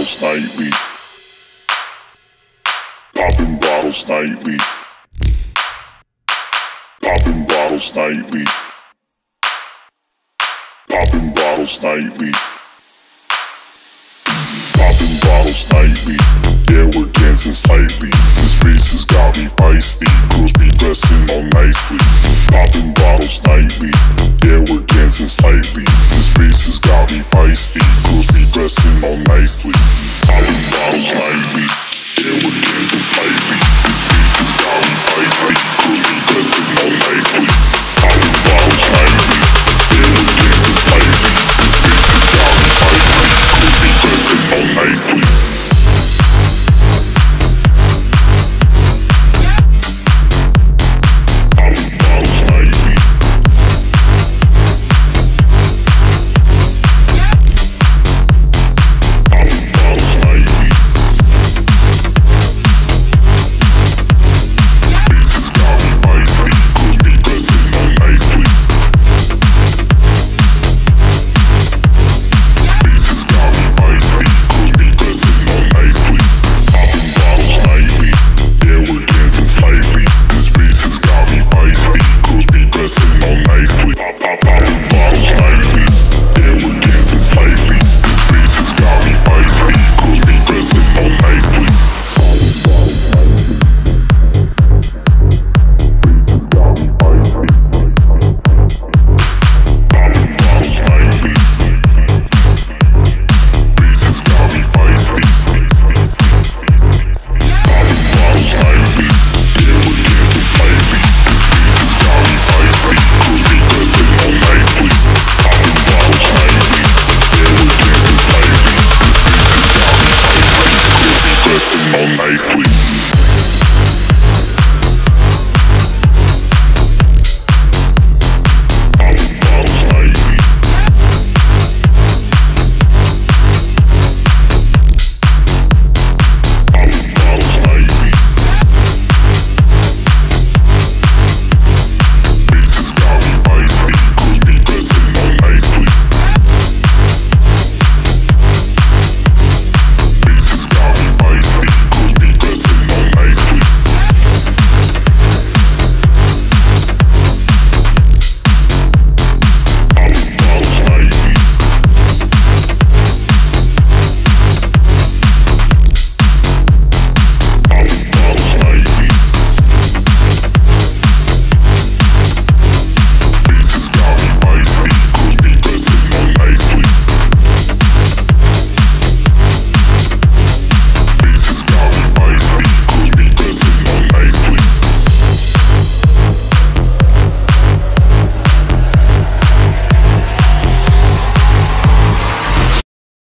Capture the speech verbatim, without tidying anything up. bottles nightly. Popping bottles nightly. Popping bottles nightly. Popping bottles nightly. Popping bottles nightly. Yeah, we're dancing slightly. This space has got me feisty. Girls be dressing all nicely. Popping bottles nightly. Yeah, we're dancing slightly. This space has got me feisty. Girls be dressing all nicely. Popping bottles nightly. Yeah, we're dancing slightly. This space has got me feisty. Girls be dressing all nicely. Popping bottles nightly. Yeah, we're dancing slightly. This space has got me feisty. Girls be dressing all nicely. All nicely.